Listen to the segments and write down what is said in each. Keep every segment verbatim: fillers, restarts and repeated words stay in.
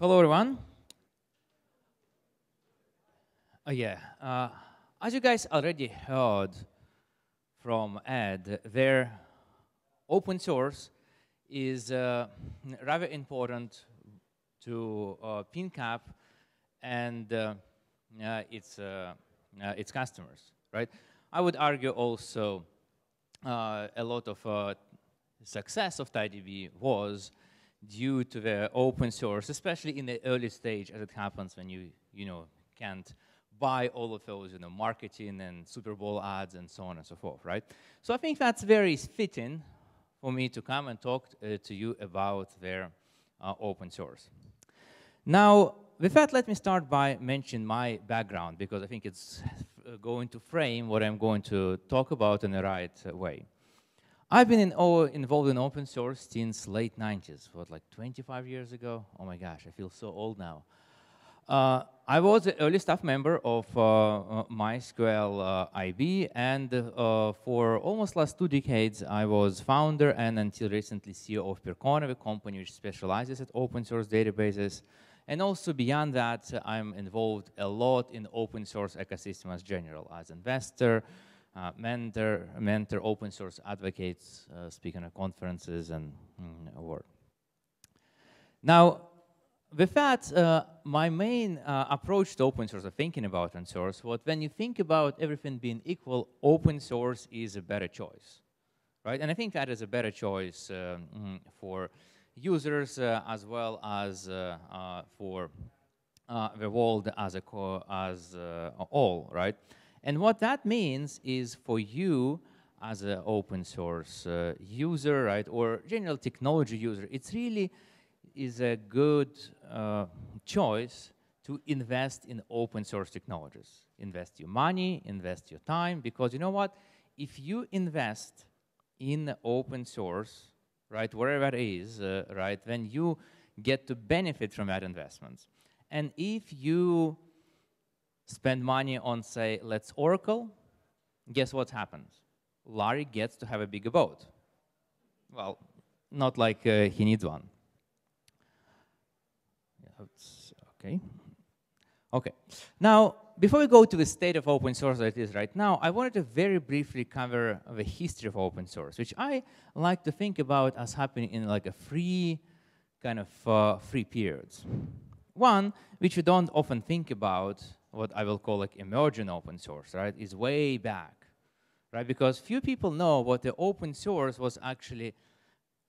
Hello, everyone. Oh, yeah. Uh, as you guys already heard from Ed, their open source is uh, rather important to uh, PingCAP and uh, uh, its, uh, uh, its customers, right? I would argue also uh, a lot of uh, success of TiDB was due to the open source, especially in the early stage, as it happens when you, you know, can't buy all of those, you know, marketing and Super Bowl ads and so on and so forth, right? So I think that's very fitting for me to come and talk uh, to you about their uh, open source. Now, with that, let me start by mentioning my background, because I think it's going to frame what I'm going to talk about in the right uh, way. I've been in, oh, involved in open source since late nineties, what, like twenty-five years ago? Oh my gosh, I feel so old now. Uh, I was an early staff member of uh, uh, MySQL uh, I B, and uh, for almost last two decades, I was founder and until recently C E O of Percona, a company which specializes at open source databases. And also beyond that, I'm involved a lot in open source ecosystem as general, as investor, Uh, mentor, mentor, open source advocates, uh, speaking at conferences and mm, award. Now, with that, uh, my main uh, approach to open source, or thinking about open source, was when you think about everything being equal, open source is a better choice, right? And I think that is a better choice uh, mm, for users uh, as well as uh, uh, for uh, the world as a co as uh, all, right? And what that means is for you as an open source uh, user, right, or general technology user, it's really is a good uh, choice to invest in open source technologies. Invest your money, invest your time, because you know what? If you invest in open source, right, wherever it is, uh, right, then you get to benefit from that investment. And if you spend money on, say, let's Oracle, guess what happens? Larry gets to have a bigger boat. Well, not like uh, he needs one. Okay. Okay. Now, before we go to the state of open source that it is right now, I wanted to very briefly cover the history of open source, which I like to think about as happening in like a free, kind of uh, free periods. One, which you don't often think about, what I will call like emerging open source, right, is way back, right? Because few people know what the open source was actually,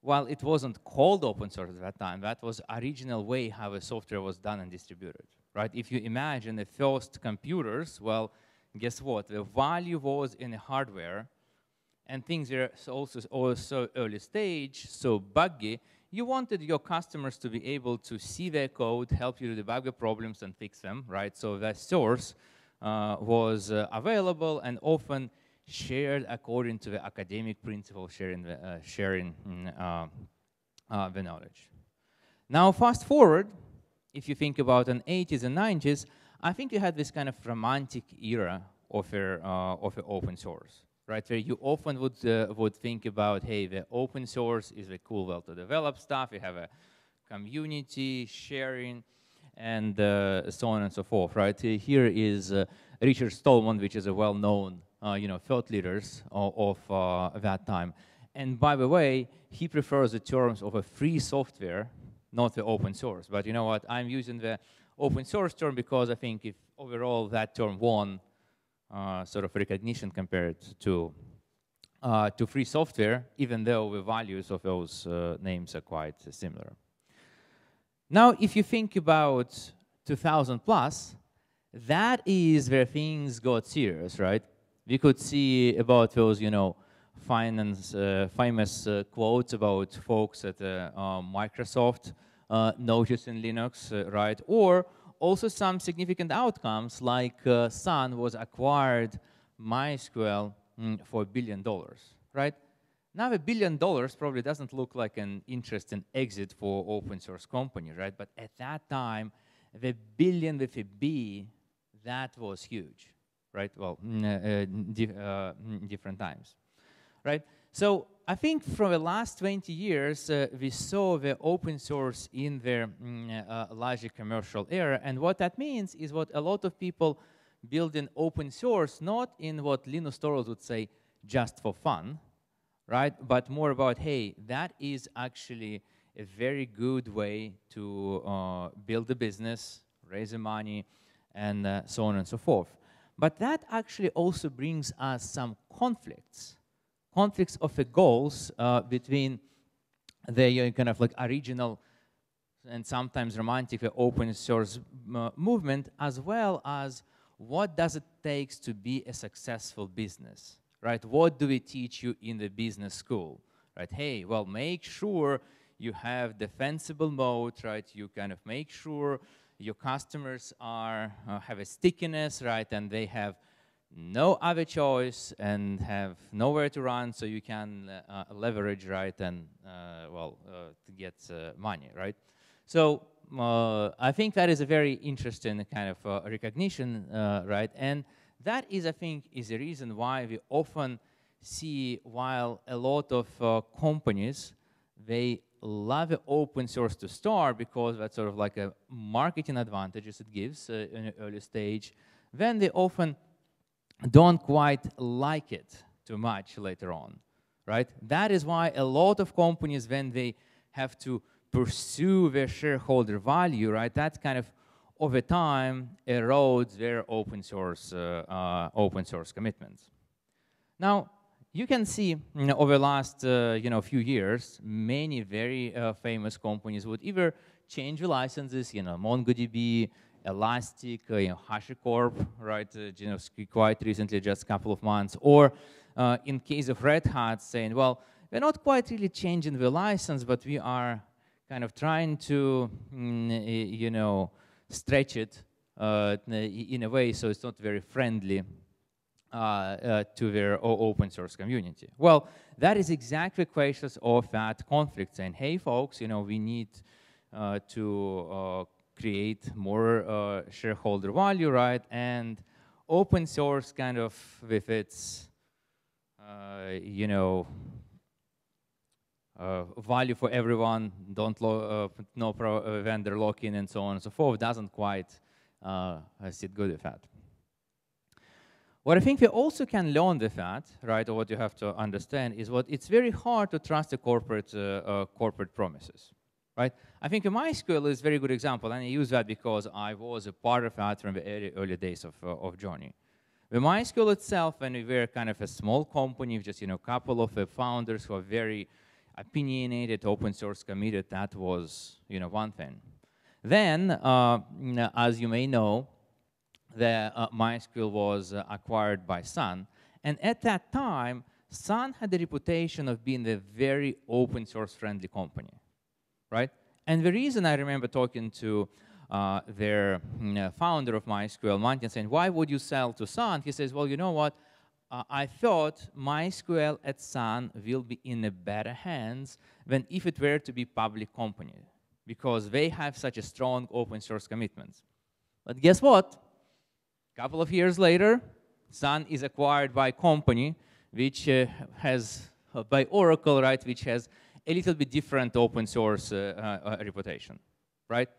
while it wasn't called open source at that time, that was original way how a software was done and distributed, right? If you imagine the first computers, well, guess what? The value was in the hardware, and things were also, also early stage, so buggy. You wanted your customers to be able to see their code, help you debug the problems and fix them, right? So that source uh, was uh, available and often shared according to the academic principle, sharing the, uh, sharing, uh, uh, the knowledge. Now, fast forward, if you think about the eighties and nineties, I think you had this kind of romantic era of, your, uh, of your open source. Right, where you often would, uh, would think about, hey, the open source is a cool well to develop stuff, you have a community, sharing, and uh, so on and so forth, right? Here is uh, Richard Stallman, which is a well-known, uh, you know, thought leaders of, of uh, that time. And by the way, he prefers the terms of a free software, not the open source. But you know what, I'm using the open source term because I think if overall that term won Uh, sort of recognition compared to uh, to free software, even though the values of those uh, names are quite uh, similar. Now, if you think about two thousand plus, that is where things got serious, right? We could see about those, you know, finance, uh, famous uh, quotes about folks at uh, uh, Microsoft uh, noticing Linux, uh, right? Or also some significant outcomes, like uh, Sun was acquired MySQL mm, for a billion dollars, right? Now a billion dollars probably doesn't look like an interesting exit for open source company, right? But at that time, the billion with a B, that was huge, right? Well, mm, uh, di uh, different times, right? So I think from the last twenty years, uh, we saw the open source in their mm, uh, larger commercial era. And what that means is what a lot of people build in open source, not in what Linus Torvalds would say, just for fun, right? But more about, hey, that is actually a very good way to uh, build a business, raise the money, and uh, so on and so forth. But that actually also brings us some conflicts. Conflicts of the goals uh, between the kind of like original and sometimes romantic open source movement, as well as what does it take to be a successful business, right? What do we teach you in the business school, right? Hey, well, make sure you have defensible mode, right? You kind of make sure your customers are uh, have a stickiness, right? And they have no other choice and have nowhere to run, so you can uh, leverage, right, and, uh, well, uh, to get uh, money, right? So uh, I think that is a very interesting kind of uh, recognition, uh, right? And that is, I think, is the reason why we often see, while a lot of uh, companies, they love open source to start because that's sort of like a marketing advantages it gives uh, in an early stage, then they often don't quite like it too much later on, right? That is why a lot of companies, when they have to pursue their shareholder value, right, that kind of over time erodes their open source, uh, uh, open source commitments. Now, you can see, you know, over the last uh, you know, few years, many very uh, famous companies would either change the licenses, you know, MongoDB, Elastic, uh, you know, HashiCorp, right, uh, you know, quite recently, just a couple of months, or uh, in case of Red Hat, saying, well, we're not quite really changing the license, but we are kind of trying to, mm, you know, stretch it uh, in a way so it's not very friendly uh, uh, to their open source community. Well, that is exactly questions of that conflict, saying, hey, folks, you know, we need uh, to uh, create more uh, shareholder value, right? And open source kind of with its, uh, you know, uh, value for everyone, don't lo uh, no pro uh, vendor lock-in and so on and so forth, doesn't quite uh, sit good with that. What I think we also can learn with that, right, or what you have to understand is what it's very hard to trust the corporate, uh, uh, corporate promises. Right? I think MySQL is a very good example, and I use that because I was a part of that from the early, early days of, uh, of Johnny. The MySQL itself, when we were kind of a small company, just, you know, a couple of uh, founders who are very opinionated, open source committed, that was, you know, one thing. Then, uh, you know, as you may know, the uh, MySQL was uh, acquired by Sun, and at that time, Sun had the reputation of being a very open source friendly company. Right? And the reason I remember talking to uh, their you know, founder of MySQL, Monty, and saying, why would you sell to Sun? He says, well, you know what? Uh, I thought MySQL at Sun will be in a better hands than if it were to be public company, because they have such a strong open source commitment. But guess what? A couple of years later, Sun is acquired by a company which uh, has, uh, by Oracle, right, which has a little bit different open source uh, uh, uh, reputation, right?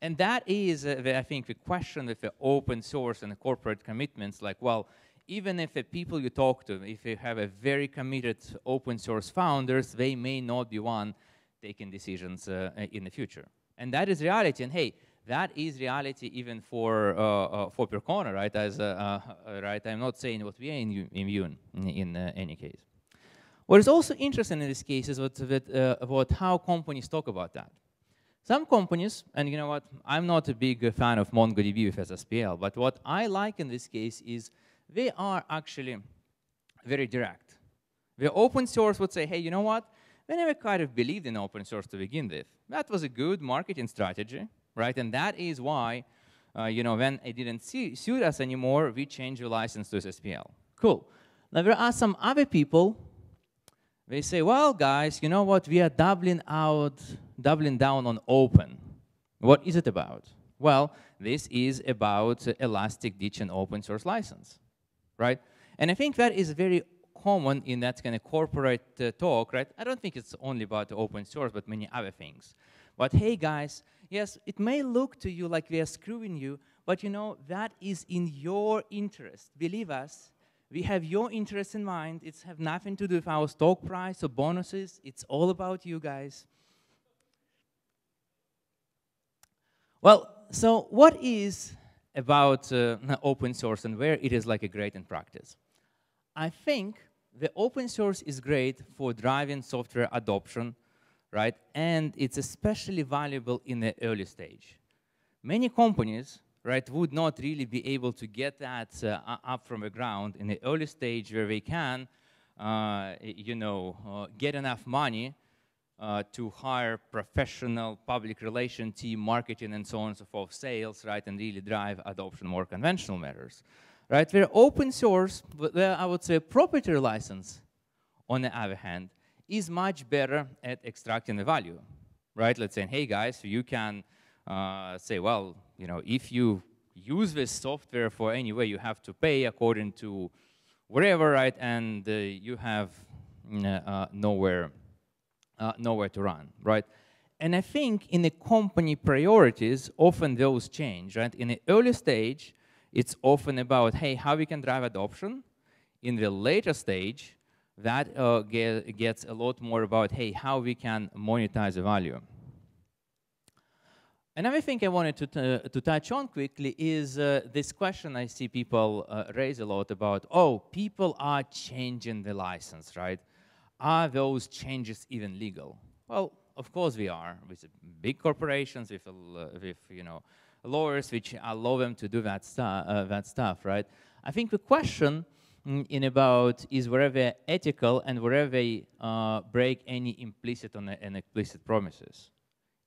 And that is, uh, the, I think, the question with the open source and the corporate commitments, like, well, even if the people you talk to, if you have a very committed open source founders, they may not be one taking decisions uh, in the future. And that is reality, and hey, that is reality even for, uh, uh, for Percona, right? As, uh, uh, right? I'm not saying what we are immune in, in uh, any case. What is also interesting in this case is what, that, uh, about how companies talk about that. Some companies, and you know what, I'm not a big fan of MongoDB with S S P L, but what I like in this case is they are actually very direct. The open source would say, hey, you know what, we never kind of believed in open source to begin with. That was a good marketing strategy, right? And that is why, uh, you know, when it didn't suit us anymore, we changed the license to S S P L. Cool. Now there are some other people. They say, well, guys, you know what? We are doubling out, doubling down on open. What is it about? Well, this is about Elastic ditching open source license, right? And I think that is a very common in that kind of corporate uh, talk, right? I don't think it's only about open source, but many other things. But hey, guys, yes, it may look to you like we are screwing you, but you know, that is in your interest. Believe us, we have your interest in mind. It's have nothing to do with our stock price or bonuses. It's all about you guys. Well, so what is about uh, open source and where it is like a great in practice? I think the open source is great for driving software adoption, right? And it's especially valuable in the early stage. Many companies, right, would not really be able to get that uh, up from the ground in the early stage where they can, uh, you know, uh, get enough money Uh, to hire professional public relation team, marketing, and so on and so forth, sales, right, and really drive adoption more conventional matters, right? Where open source, where I would say proprietary license, on the other hand, is much better at extracting the value, right? Let's say, hey guys, you can uh, say, well, you know, if you use this software for any way, you have to pay according to whatever, right? And uh, you have uh, uh, nowhere. Uh, nowhere to run, right? And I think in the company priorities, often those change, right? In the early stage, it's often about, hey, how we can drive adoption. In the later stage, that uh, get, gets a lot more about, hey, how we can monetize the value. Another thing I wanted to, to touch on quickly is uh, this question I see people uh, raise a lot about, oh, people are changing the license, right? Are those changes even legal? Well, of course we are. With big corporations, with, uh, with you know, lawyers which allow them to do that, stu uh, that stuff, right? I think the question in about is whether they're ethical and whether they uh, break any implicit and explicit promises.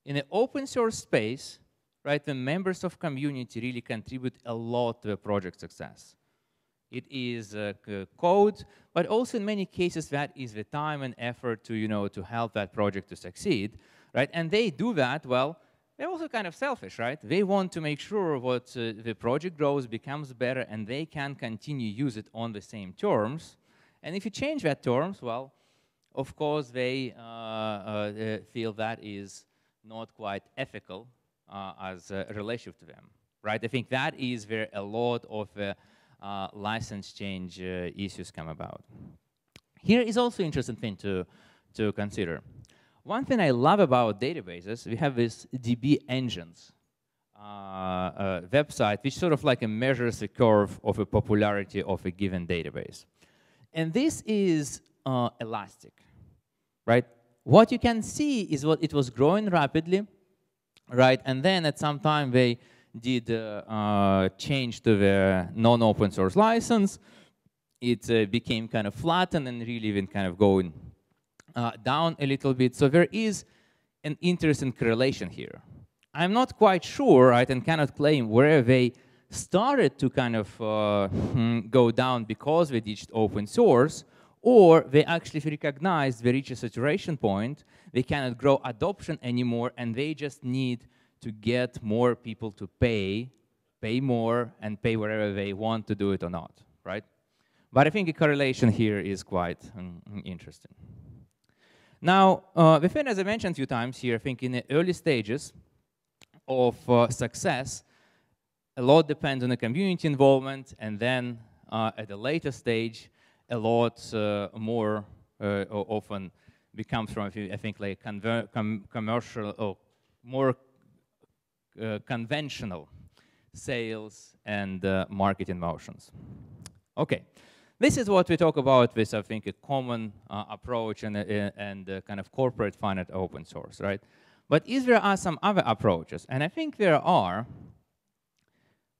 In the open source space, right, the members of community really contribute a lot to the project success. It is uh, code, but also in many cases that is the time and effort to, you know, to help that project to succeed, right? And they do that, well, they're also kind of selfish, right? They want to make sure what uh, the project grows, becomes better, and they can continue use it on the same terms. And if you change that terms, well, of course they uh, uh, feel that is not quite ethical uh, as a relationship to them, right? I think that is where a lot of uh, Uh, license change uh, issues come about. Here is also an interesting thing to, to consider. One thing I love about databases, we have this D B engines uh, uh, website, which sort of like measures the curve of the popularity of a given database. And this is uh, elastic, right? What you can see is what it was growing rapidly, right? And then at some time they did uh, uh, change to the non-open source license. It uh, became kind of flattened and really even kind of going uh, down a little bit. So there is an interesting correlation here. I'm not quite sure, right, and cannot claim where they started to kind of uh, go down because they ditched open source, or they actually recognized they reached a saturation point, they cannot grow adoption anymore, and they just need to get more people to pay, pay more, and pay wherever they want to do it or not, right? But I think the correlation here is quite um, interesting. Now, uh, the thing, as I mentioned a few times here, I think in the early stages of uh, success, a lot depends on the community involvement, and then uh, at a later stage, a lot uh, more uh, often becomes from, I think, like com commercial or more Uh, conventional sales and uh, marketing motions. Okay, this is what we talk about with, I think, a common uh, approach and, uh, and uh, kind of corporate fun at open source, right? But is there are some other approaches, and I think there are.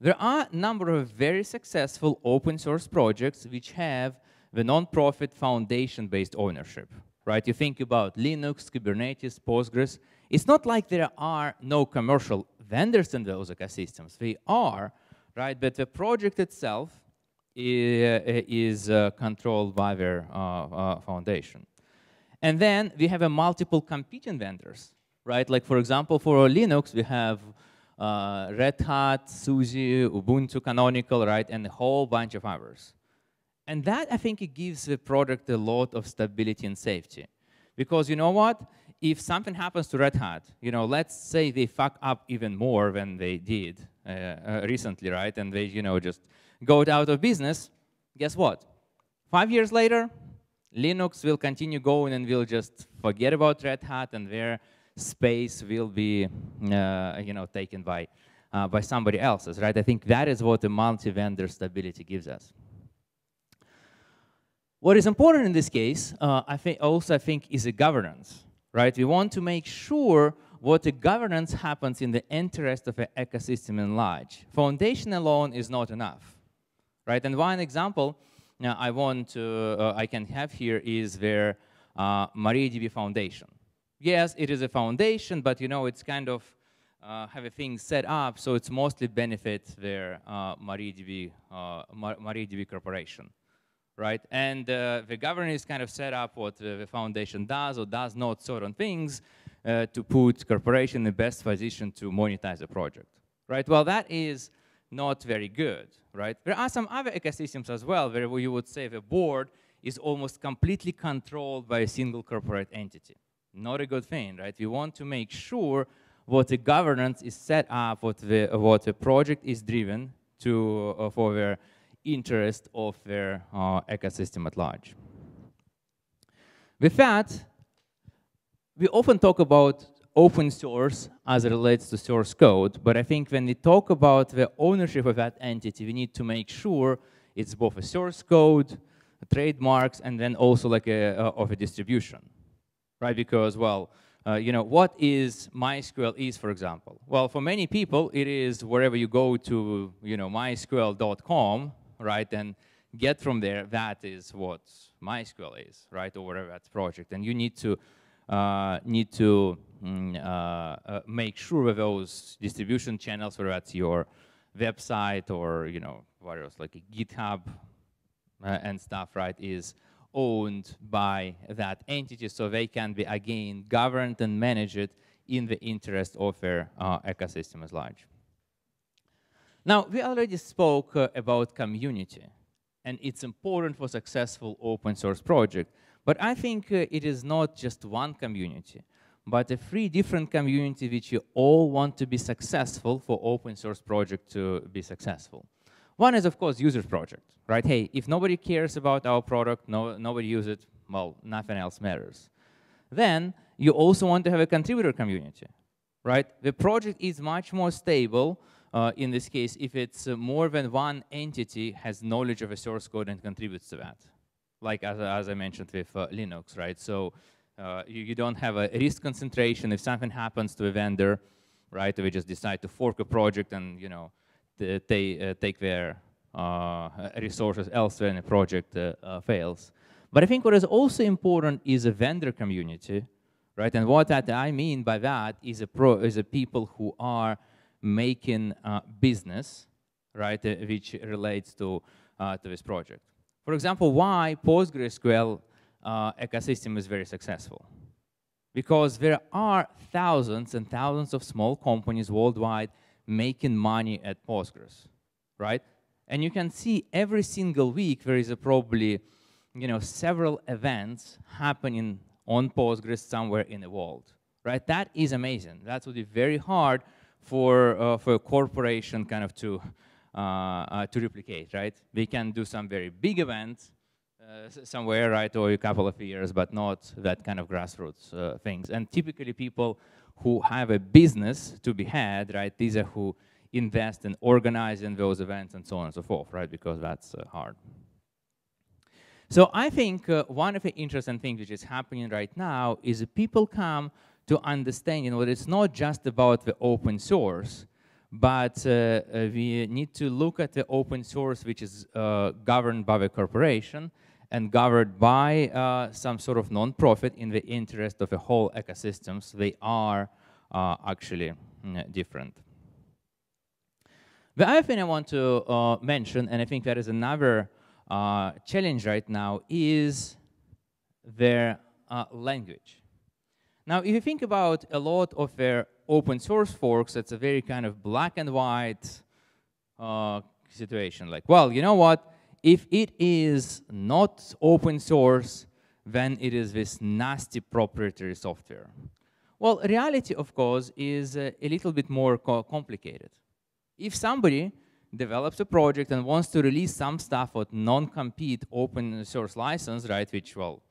There are a number of very successful open source projects which have the non-profit foundation-based ownership, right? You think about Linux, Kubernetes, Postgres. It's not like there are no commercial vendors in those ecosystems. They are, right? But the project itself is uh, controlled by their uh, uh, foundation. And then we have a multiple competing vendors, right? Like, for example, for Linux, we have uh, Red Hat, SUSE, Ubuntu, Canonical, right? And a whole bunch of others. And that, I think, it gives the product a lot of stability and safety. Because you know what? If something happens to Red Hat, you know, let's say they fuck up even more than they did uh, uh, recently, right? And they, you know, just go out of business. Guess what? Five years later, Linux will continue going and will just forget about Red Hat, and their space will be, uh, you know, taken by uh, by somebody else's, right? I think that is what the multi-vendor stability gives us. What is important in this case, uh, I think, also I think, is the governance, right? We want to make sure what the governance happens in the interest of an ecosystem in large. Foundation alone is not enough, right? And one example now I want to, uh, I can have here is their uh, MariaDB foundation. Yes, it is a foundation, but you know it's kind of uh, have a thing set up, so it's mostly benefits their uh, MariaDB uh, MariaDB corporation, right? And uh, the governance is kind of set up what uh, the foundation does or does not certain things uh, to put corporation in the best position to monetize the project, right? Well, that is not very good, right? There are some other ecosystems as well where you would say the board is almost completely controlled by a single corporate entity. Not a good thing, right? We want to make sure what the governance is set up, what the, what the project is driven to uh, for their interest of their uh, ecosystem at large. With that, we often talk about open source as it relates to source code, but I think when we talk about the ownership of that entity, we need to make sure it's both a source code, a trademarks, and then also like a, uh, of a distribution, right? Because, well, uh, you know, what is MySQL is, for example? Well, for many people, it is wherever you go to, you know, my S Q L dot com, right, and get from there, that is what MySQL is, right, or whatever that project, and you need to Uh, need to mm, uh, uh, make sure of those distribution channels, whether that's your website or, you know, what else, like a GitHub uh, and stuff, right, is owned by that entity so they can be, again, governed and managed in the interest of their uh, ecosystem as large. Now, we already spoke uh, about community, and it's important for successful open source project. But I think uh, it is not just one community, but the three different communities which you all want to be successful for open source project to be successful. One is, of course, users project, right? Hey, if nobody cares about our product, no, nobody uses it, well, nothing else matters. Then you also want to have a contributor community, right? The project is much more stable uh, in this case if it's uh, more than one entity has knowledge of a source code and contributes to that. Like as, as I mentioned with uh, Linux, right? So uh, you, you don't have a risk concentration. If something happens to a vendor, right, we just decide to fork a project and, you know, they uh, take their uh, resources elsewhere and the project uh, uh, fails. But I think what is also important is a vendor community, right? And what that I mean by that is a pro is a people who are making uh, business, right, uh, which relates to uh, to this project. For example, why PostgreSQL uh, ecosystem is very successful? Because there are thousands and thousands of small companies worldwide making money at Postgres, right? And you can see every single week there is a probably, you know, several events happening on Postgres somewhere in the world, right? That is amazing. That would be very hard for uh, for a corporation kind of to. Uh, uh, to replicate, right? We can do some very big events uh, somewhere, right, or a couple of years, but not that kind of grassroots uh, things. And typically people who have a business to be had, right, these are who invest in organizing those events and so on and so forth, right, because that's uh, hard. So I think uh, one of the interesting things which is happening right now is people come to understand, you know, that it's not just about the open source, but uh, we need to look at the open source which is uh, governed by the corporation and governed by uh, some sort of non-profit in the interest of a whole ecosystem. So they are uh, actually different. The other thing I want to uh, mention, and I think that is another uh, challenge right now, is their uh, language. Now, if you think about a lot of their open source forks, it's a very kind of black and white uh, situation. Like, well, you know what? if it is not open source, then it is this nasty proprietary software. Well, reality, of course, is uh, a little bit more co complicated. If somebody develops a project and wants to release some stuff with non-compete open source license, right, which, well,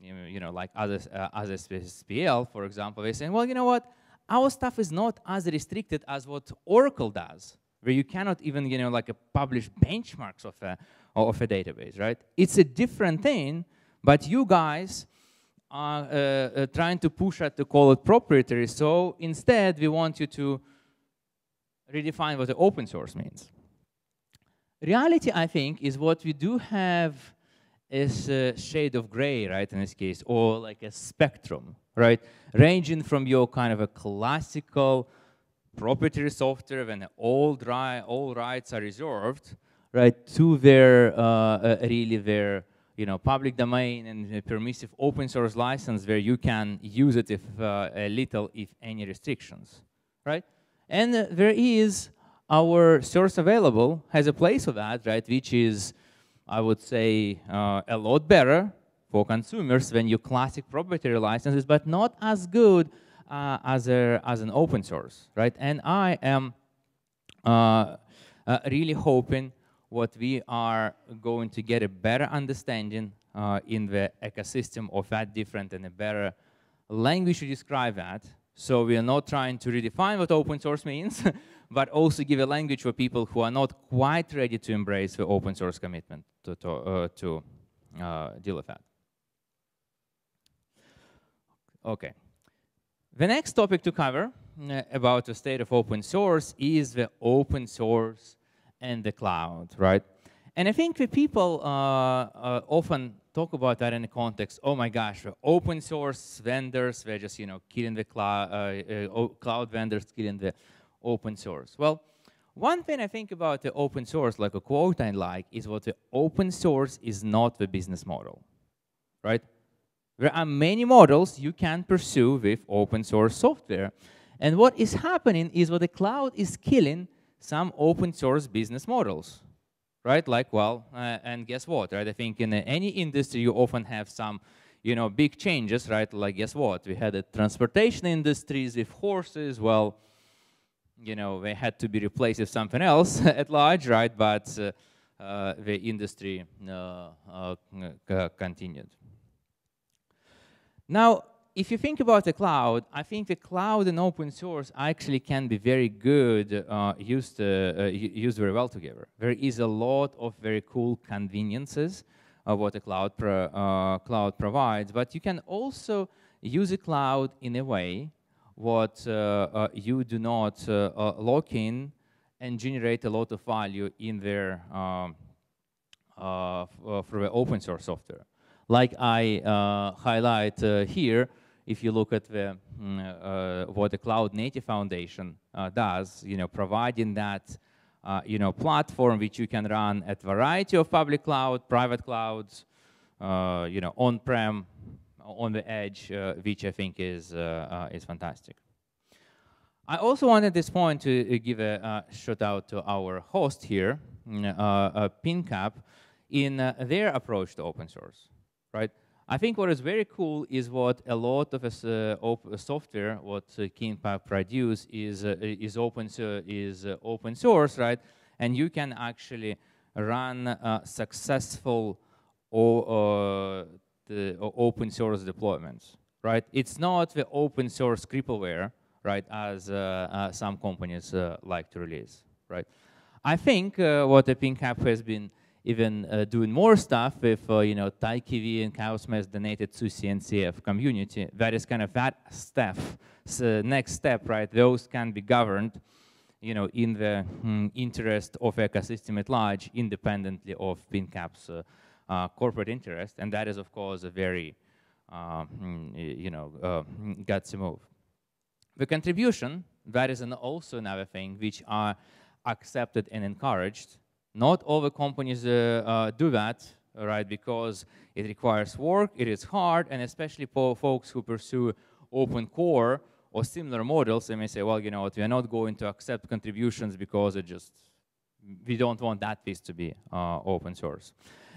you know, like other uh, S S P L, for example, they're saying, well, you know what, our stuff is not as restricted as what Oracle does, where you cannot even, you know, like publish benchmarks of a, of a database, right? It's a different thing, but you guys are uh, uh, trying to push us to call it proprietary, so instead we want you to redefine what the open source means. Reality, I think, is what we do have is a shade of gray, right, in this case, or like a spectrum, right, ranging from your kind of a classical proprietary software when all, dry, all rights are reserved, right, to their, uh, uh, really their, you know, public domain and permissive open source license where you can use it if uh, a little, if any restrictions, right? And uh, there is our source available has a place for that, right? Which is, I would say, uh, a lot better for consumers than your classic proprietary licenses, but not as good uh, as a, as an open source, right? And I am uh, uh, really hoping what we are going to get a better understanding uh, in the ecosystem of that different and a better language to describe that. So we are not trying to redefine what open source means, but also give a language for people who are not quite ready to embrace the open source commitment to, to, uh, to uh, deal with that. Okay. The next topic to cover uh, about the state of open source is the open source and the cloud, right? And I think the people uh, uh, often talk about that in the context, oh my gosh, the open source vendors, they're just, you know, killing the cloud, uh, uh, cloud vendors killing the open source. Well, one thing I think about the open source, like a quote I like, is what the open source is not the business model, right? There are many models you can pursue with open source software. And what is happening is what the cloud is killing some open source business models. Right, like, well, uh, and guess what, right? I think in uh, any industry you often have some, you know, big changes, right? Like, guess what? We had the transportation industries with horses. Well, you know, they had to be replaced with something else at large, right? But uh, uh, the industry uh, uh, continued. Now, if you think about the cloud, I think the cloud and open source actually can be very good, uh, used, uh, uh, used very well together. There is a lot of very cool conveniences of what the cloud, pro, uh, cloud provides, but you can also use the cloud in a way what uh, uh, you do not uh, uh, lock in and generate a lot of value in there um, uh, for the open source software. Like I uh, highlight uh, here, if you look at the, uh, what the Cloud Native Foundation uh, does, you know, providing that, uh, you know, platform which you can run at variety of public cloud, private clouds, uh, you know, on-prem, on the edge, uh, which I think is, uh, uh, is fantastic. I also want at this point to give a uh, shout out to our host here, uh, uh, PingCAP, in uh, their approach to open source, right? I think what is very cool is what a lot of uh, op software, what uh, PingCAP produce is uh, is open so is uh, open source, right? And you can actually run uh, successful o uh, the open source deployments, right? It's not the open source crippleware, right? As uh, uh, some companies uh, like to release, right? I think uh, what the PingCAP has been even uh, doing more stuff with, uh, you know, TiKV and Chaos Mesh donated to C N C F community. That is kind of that step, so next step, right? Those can be governed, you know, in the mm, interest of ecosystem at large, independently of PingCAP's uh, uh, corporate interest. And that is, of course, a very, uh, mm, you know, uh, gutsy move. The contribution, that is an also another thing which are accepted and encouraged. Not all the companies uh, uh, do that, right, because it requires work, it is hard, and especially for folks who pursue open core or similar models, they may say, well, you know what, we are not going to accept contributions because it just we don't want that piece to be uh, open source.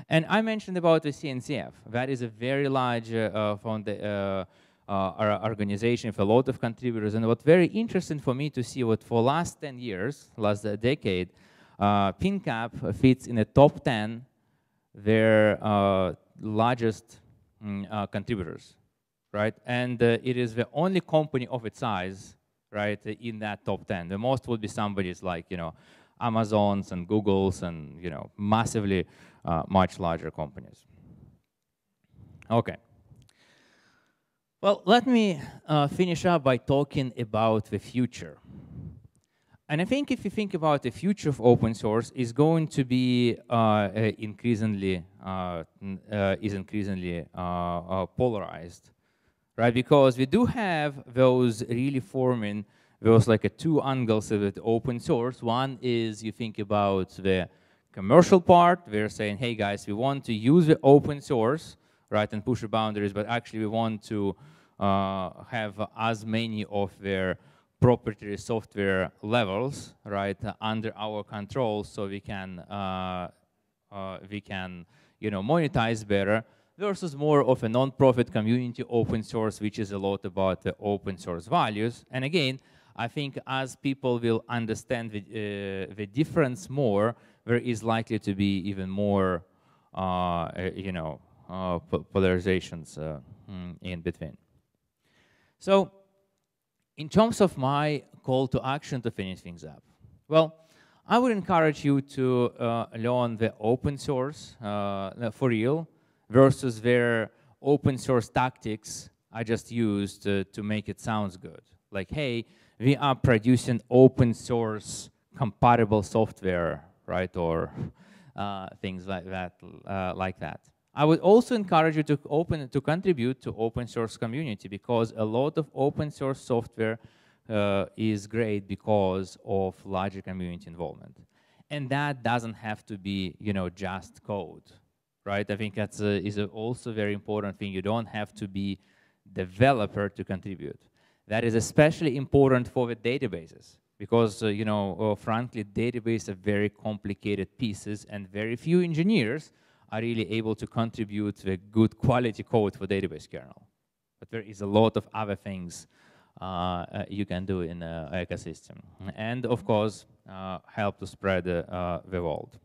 And I mentioned about the C N C F. That is a very large uh, uh, uh, organization with a lot of contributors. And what's very interesting for me to see what for last ten years, last decade, uh, PingCAP fits in the top ten their uh, largest mm, uh, contributors, right? And uh, it is the only company of its size, right, in that top ten. The most would be somebody's like, you know, Amazons and Googles and, you know, massively uh, much larger companies. Okay. Well, let me uh, finish up by talking about the future. And I think if you think about the future of open source, is going to be uh, increasingly uh, uh, is increasingly uh, uh, polarized, right? Because we do have those really forming those like a two angles of it, open source. One is you think about the commercial part. We're saying, hey guys, we want to use the open source, right, and push the boundaries, but actually we want to uh, have as many of their proprietary software levels, right, uh, under our control, so we can uh, uh, we can you know monetize better, versus more of a non-profit community open source, which is a lot about the open source values. And again, I think as people will understand the uh, the difference more, there is likely to be even more uh, you know uh, polarizations uh, in between. So, in terms of my call to action to finish things up, well, I would encourage you to uh, learn the open source uh, for real versus their open source tactics I just used uh, to make it sound good. Like, hey, we are producing open source compatible software, right? Or uh, things like that, uh, like that. I would also encourage you to open to contribute to open source community, because a lot of open source software uh, is great because of larger community involvement, and that doesn't have to be you know just code, right? I think that's a, is a also very important thing. You don't have to be developer to contribute. That is especially important for the databases, because uh, you know uh, frankly, databases are very complicated pieces, and very few engineers are really able to contribute to a good quality code for database kernel. But there is a lot of other things uh, you can do in an ecosystem. And of course, uh, help to spread uh, the world.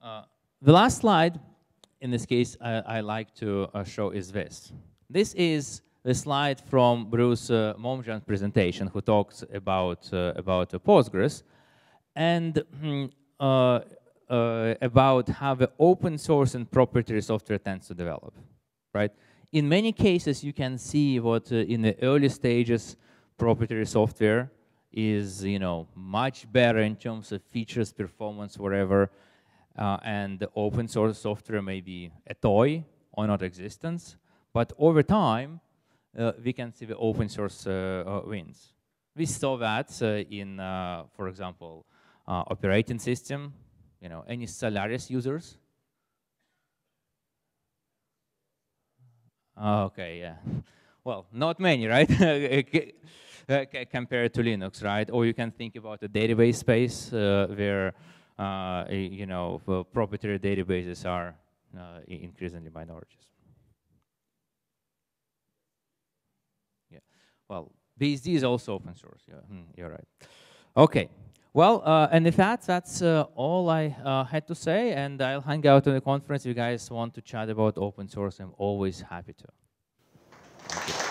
Uh, the last slide, in this case, I, I like to uh, show is this. This is the slide from Bruce uh, Momjan's presentation, who talks about, uh, about uh, Postgres. And uh, Uh, about how the open source and proprietary software tends to develop, right? In many cases, you can see what uh, in the early stages, proprietary software is, you know, much better in terms of features, performance, whatever, uh, and the open source software may be a toy or not existence, but over time, uh, we can see the open source uh, uh, wins. We saw that uh, in, uh, for example, uh, operating system. You know, any Solaris users? Okay, yeah. Well, not many, right? Compared to Linux, right? Or you can think about the database space uh, where, uh, you know, proprietary databases are uh, increasingly minorities. Yeah. Well, B S D is also open source. Yeah, mm, you're right. Okay. Well, uh, and if that, that's uh, all I uh, had to say, and I'll hang out at the conference. If you guys want to chat about open source, I'm always happy to.